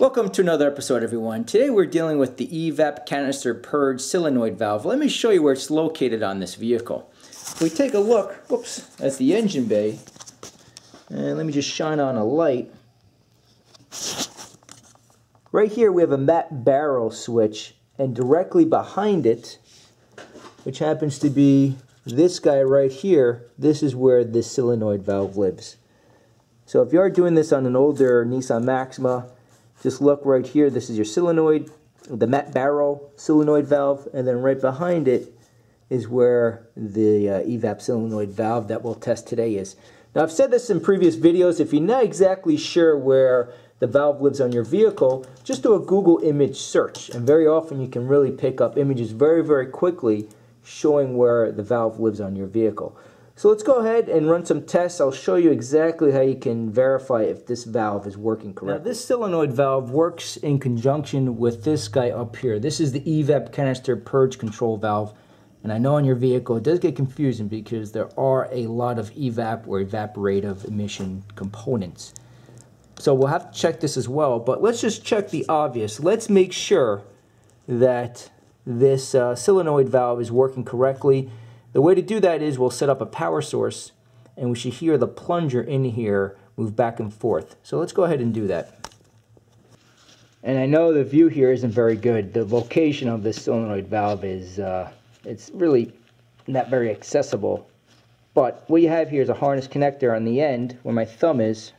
Welcome to another episode, everyone. Today we're dealing with the EVAP canister purge solenoid valve. Let me show you where it's located on this vehicle. If we take a look, whoops, at the engine bay, and let me just shine on a light. Right here we have a matte barrel switch, and directly behind it, which happens to be this guy right here, this is where this solenoid valve lives. So if you are doing this on an older Nissan Maxima, just look right here, this is your solenoid, the matte barrel solenoid valve, and then right behind it is where the EVAP solenoid valve that we'll test today is. Now I've said this in previous videos, if you're not exactly sure where the valve lives on your vehicle, just do a Google image search, and very often you can really pick up images very, very quickly showing where the valve lives on your vehicle. So let's go ahead and run some tests. I'll show you exactly how you can verify if this valve is working correctly. Now this solenoid valve works in conjunction with this guy up here. This is the EVAP canister purge control valve. And I know on your vehicle it does get confusing because there are a lot of EVAP or evaporative emission components. So we'll have to check this as well, but let's just check the obvious. Let's make sure that this solenoid valve is working correctly. The way to do that is we'll set up a power source, and we should hear the plunger in here move back and forth. So let's go ahead and do that. And I know the view here isn't very good. The location of this solenoid valve is, it's really not very accessible. But what you have here is a harness connector on the end where my thumb is.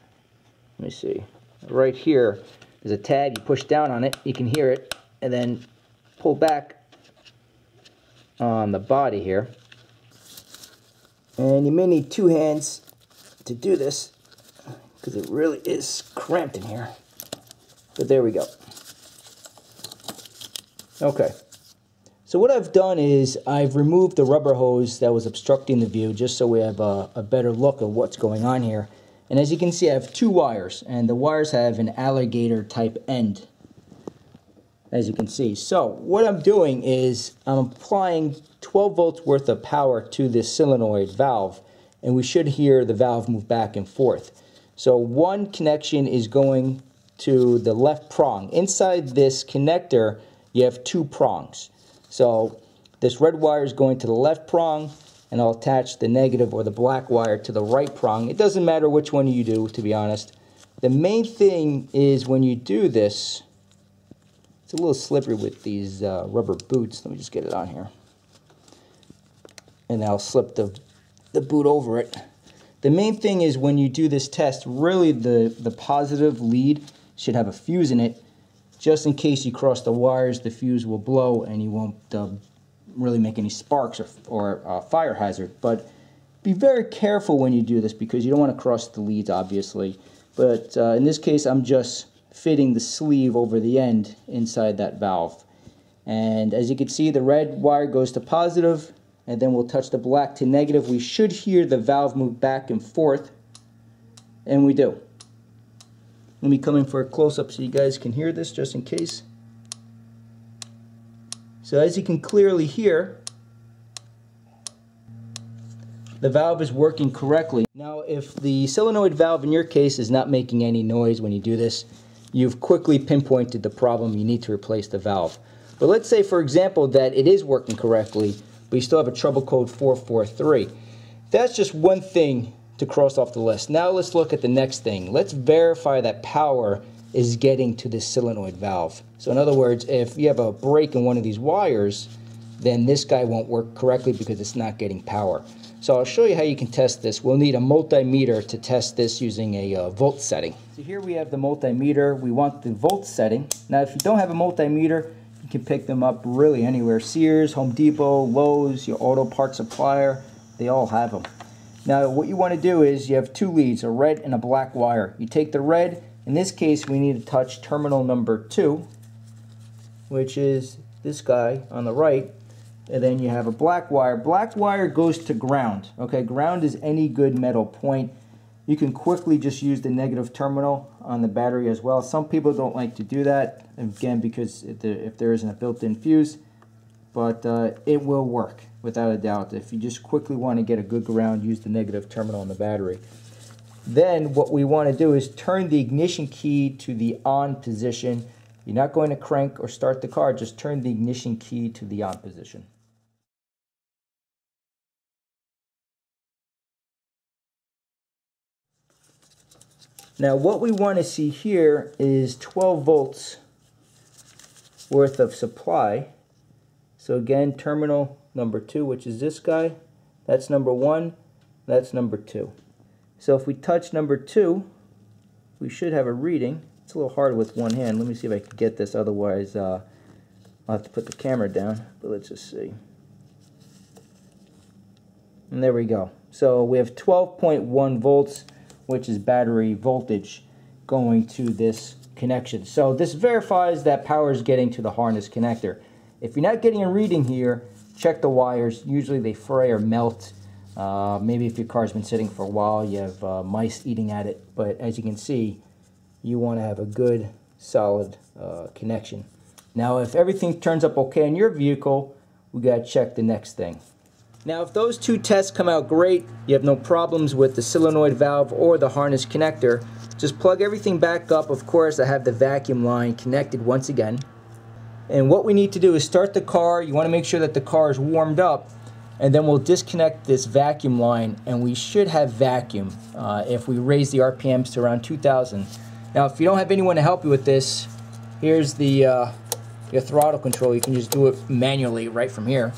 Let me see. Right here, there's a tag. You push down on it, you can hear it, and then pull back on the body here. And you may need two hands to do this because it really is cramped in here. But there we go. Okay. So what I've done is I've removed the rubber hose that was obstructing the view just so we have a better look at what's going on here. And as you can see, I have two wires, and the wires have an alligator type end, as you can see. So what I'm doing is I'm applying 12 volts worth of power to this solenoid valve, and we should hear the valve move back and forth. So one connection is going to the left prong. Inside this connector you have two prongs. So this red wire is going to the left prong, and I'll attach the negative or the black wire to the right prong. It doesn't matter which one you do, to be honest. The main thing is when you do this, it's a little slippery with these rubber boots. Let me just get it on here. And I'll slip the boot over it. The main thing is when you do this test, really the positive lead should have a fuse in it. Just in case you cross the wires, the fuse will blow and you won't really make any sparks or fire hazard. But be very careful when you do this because you don't want to cross the leads, obviously. But in this case, I'm just fitting the sleeve over the end inside that valve. And as you can see, the red wire goes to positive, and then we'll touch the black to negative. We should hear the valve move back and forth, and we do. Let me come in for a close-up so you guys can hear this just in case. So as you can clearly hear, the valve is working correctly. Now if the solenoid valve in your case is not making any noise when you do this, you've quickly pinpointed the problem. You need to replace the valve. But let's say, for example, that it is working correctly, but you still have a trouble code 443. That's just one thing to cross off the list. Now let's look at the next thing. Let's verify that power is getting to this solenoid valve. So in other words, if you have a break in one of these wires, then this guy won't work correctly because it's not getting power. So I'll show you how you can test this. We'll need a multimeter to test this using a volt setting. So here we have the multimeter. We want the volt setting. Now if you don't have a multimeter, you can pick them up really anywhere. Sears, Home Depot, Lowe's, your auto parts supplier, they all have them. Now what you want to do is you have two leads, a red and a black wire. You take the red. In this case we need to touch terminal number 2, which is this guy on the right. And then you have a black wire. Black wire goes to ground. Okay, ground is any good metal point. You can quickly just use the negative terminal on the battery as well. Some people don't like to do that, again, because if there isn't a built-in fuse, but it will work without a doubt. If you just quickly want to get a good ground, use the negative terminal on the battery. Then what we want to do is turn the ignition key to the on position. You're not going to crank or start the car, just turn the ignition key to the on position. Now what we want to see here is 12 volts worth of supply. So again, terminal number 2, which is this guy, that's number 1, that's number 2. So if we touch number 2, we should have a reading. It's a little hard with one hand. Let me see if I can get this, otherwise I'll have to put the camera down, but let's just see. And there we go. So we have 12.1 volts, which is battery voltage, going to this connection. So this verifies that power is getting to the harness connector. If you're not getting a reading here, check the wires. Usually they fray or melt. Maybe if your car's been sitting for a while, you have mice eating at it. But as you can see, you want to have a good, solid connection. Now, if everything turns up okay in your vehicle, we got to check the next thing. Now, if those two tests come out great, you have no problems with the solenoid valve or the harness connector, just plug everything back up. Of course, I have the vacuum line connected once again. And what we need to do is start the car. You want to make sure that the car is warmed up, and then we'll disconnect this vacuum line, and we should have vacuum if we raise the RPMs to around 2,000. Now, if you don't have anyone to help you with this, here's the your throttle control. You can just do it manually right from here.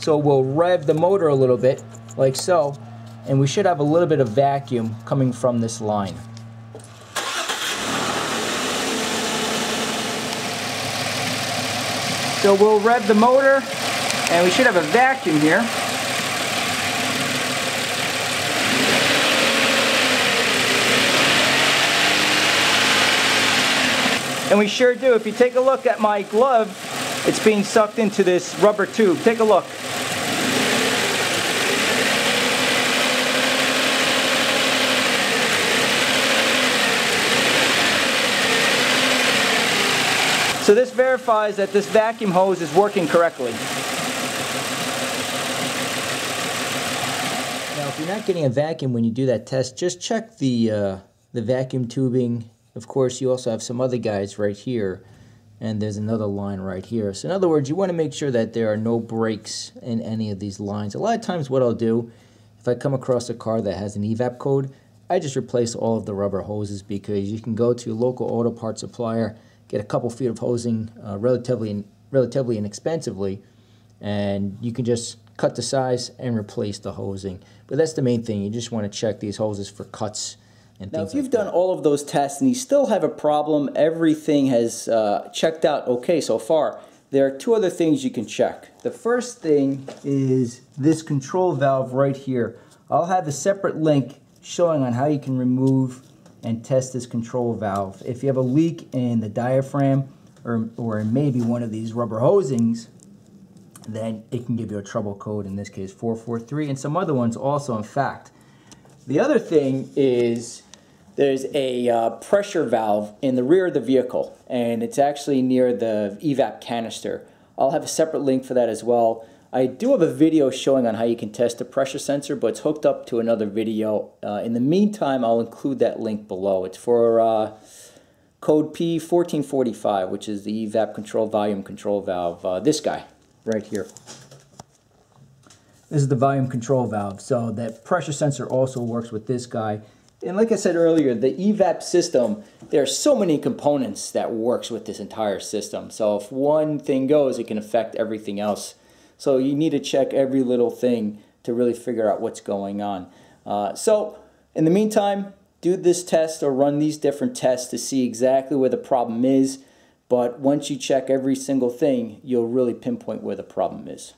So we'll rev the motor a little bit, like so, and we should have a little bit of vacuum coming from this line. So we'll rev the motor, and we should have a vacuum here. And we sure do. If you take a look at my glove, it's being sucked into this rubber tube. Take a look. So this verifies that this vacuum hose is working correctly. Now, if you're not getting a vacuum when you do that test, just check the vacuum tubing. Of course, you also have some other guys right here, and there's another line right here. So in other words, you want to make sure that there are no breaks in any of these lines. A lot of times what I'll do, if I come across a car that has an EVAP code, I just replace all of the rubber hoses, because you can go to your local auto parts supplier, get a couple feet of hosing relatively inexpensively, and you can just cut the size and replace the hosing. But that's the main thing. You just want to check these hoses for cuts. Now, if you've done all of those tests and you still have a problem, everything has checked out okay so far, there are two other things you can check. The first thing is this control valve right here. I'll have a separate link showing on how you can remove and test this control valve. If you have a leak in the diaphragm or maybe one of these rubber hosings, then it can give you a trouble code, in this case 443, and some other ones also, in fact. The other thing is, there's a pressure valve in the rear of the vehicle, and it's actually near the EVAP canister. I'll have a separate link for that as well. I do have a video showing on how you can test a pressure sensor, but it's hooked up to another video. In the meantime, I'll include that link below. It's for code P0443, which is the EVAP control volume control valve. This guy right here. This is the volume control valve. So that pressure sensor also works with this guy. And like I said earlier, the EVAP system, there are so many components that works with this entire system. So if one thing goes, it can affect everything else. So you need to check every little thing to really figure out what's going on. So in the meantime, do this test or run these different tests to see exactly where the problem is. But once you check every single thing, you'll really pinpoint where the problem is.